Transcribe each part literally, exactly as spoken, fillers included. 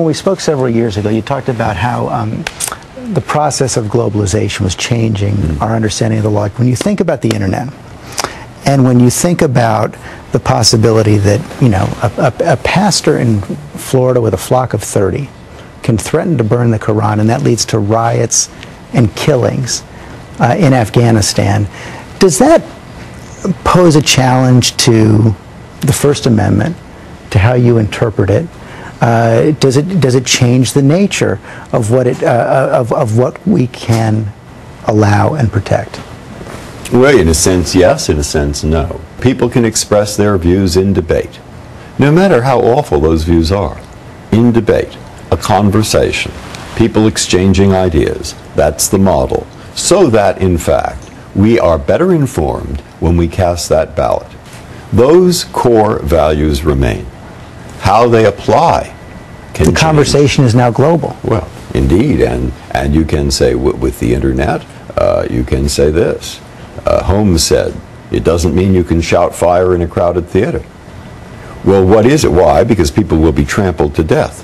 When we spoke several years ago, you talked about how um, the process of globalization was changing mm-hmm. our understanding of the law. When you think about the internet, and when you think about the possibility that, you know, a, a, a pastor in Florida with a flock of thirty can threaten to burn the Quran, and that leads to riots and killings uh, in Afghanistan, does that pose a challenge to the First Amendment, to how you interpret it? Uh, does it does it change the nature of what it uh, of of what we can allow and protect? Well, in a sense, yes. In a sense, no. People can express their views in debate, no matter how awful those views are. In debate, a conversation, people exchanging ideas. That's the model. So that, in fact, we are better informed when we cast that ballot. Those core values remain. How they apply can change. The conversation is now global. Well, indeed, and and you can say w with the internet, uh, you can say this. Uh, Holmes said, "It doesn't mean you can shout fire in a crowded theater." Well, what is it? Why? Because people will be trampled to death.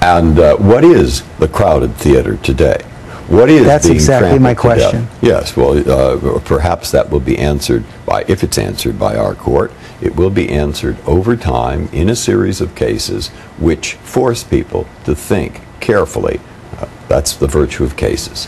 And uh, what is the crowded theater today? What is That's being exactly my question. Death? Yes. Well, uh, perhaps that will be answered by, if it's answered by our court, it will be answered over time in a series of cases which force people to think carefully. Uh, that's the virtue of cases.